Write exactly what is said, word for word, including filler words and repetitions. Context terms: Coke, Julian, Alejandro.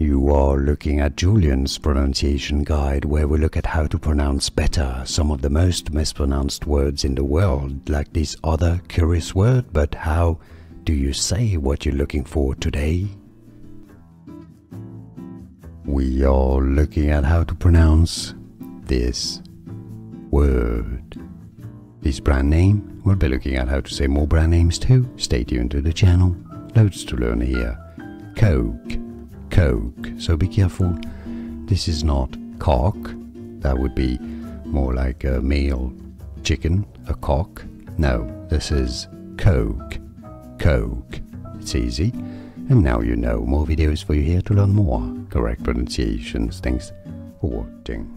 You are looking at Julian's pronunciation guide, where we look at how to pronounce better some of the most mispronounced words in the world, like this other curious word. But how do you say what you're looking for today? We are looking at how to pronounce this word. This brand name, we'll be looking at how to say more brand names too. Stay tuned to the channel, loads to learn here. Coke. Coke, so be careful. This is not cock. That would be more like a male chicken, a cock. No, this is Coke. Coke. It's easy. And now you know. More videos for you here to learn more correct pronunciations. Thanks for watching.